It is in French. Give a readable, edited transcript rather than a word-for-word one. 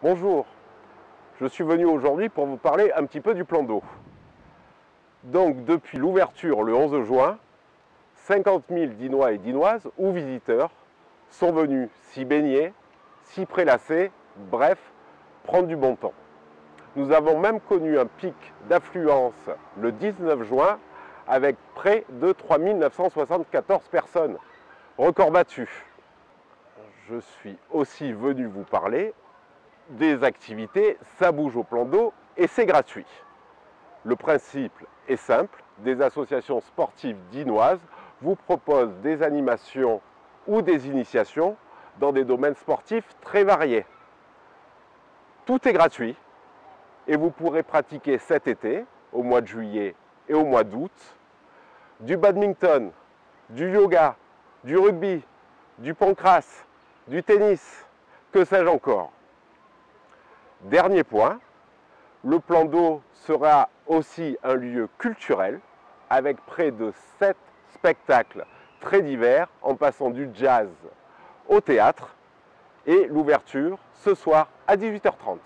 Bonjour, je suis venu aujourd'hui pour vous parler un petit peu du plan d'eau. Donc depuis l'ouverture le 11 juin, 50 000 Dinois et Dinoises ou visiteurs sont venus s'y baigner, s'y prélasser, bref, prendre du bon temps. Nous avons même connu un pic d'affluence le 19 juin avec près de 3 974 personnes, record battu. Je suis aussi venu vous parler des activités, ça bouge au plan d'eau et c'est gratuit. Le principe est simple, des associations sportives dinoises vous proposent des animations ou des initiations dans des domaines sportifs très variés. Tout est gratuit et vous pourrez pratiquer cet été, au mois de juillet et au mois d'août, du badminton, du yoga, du rugby, du pancrace, du tennis, que sais-je encore. Dernier point, le plan d'eau sera aussi un lieu culturel avec près de 7 spectacles très divers en passant du jazz au théâtre et l'ouverture ce soir à 18h30.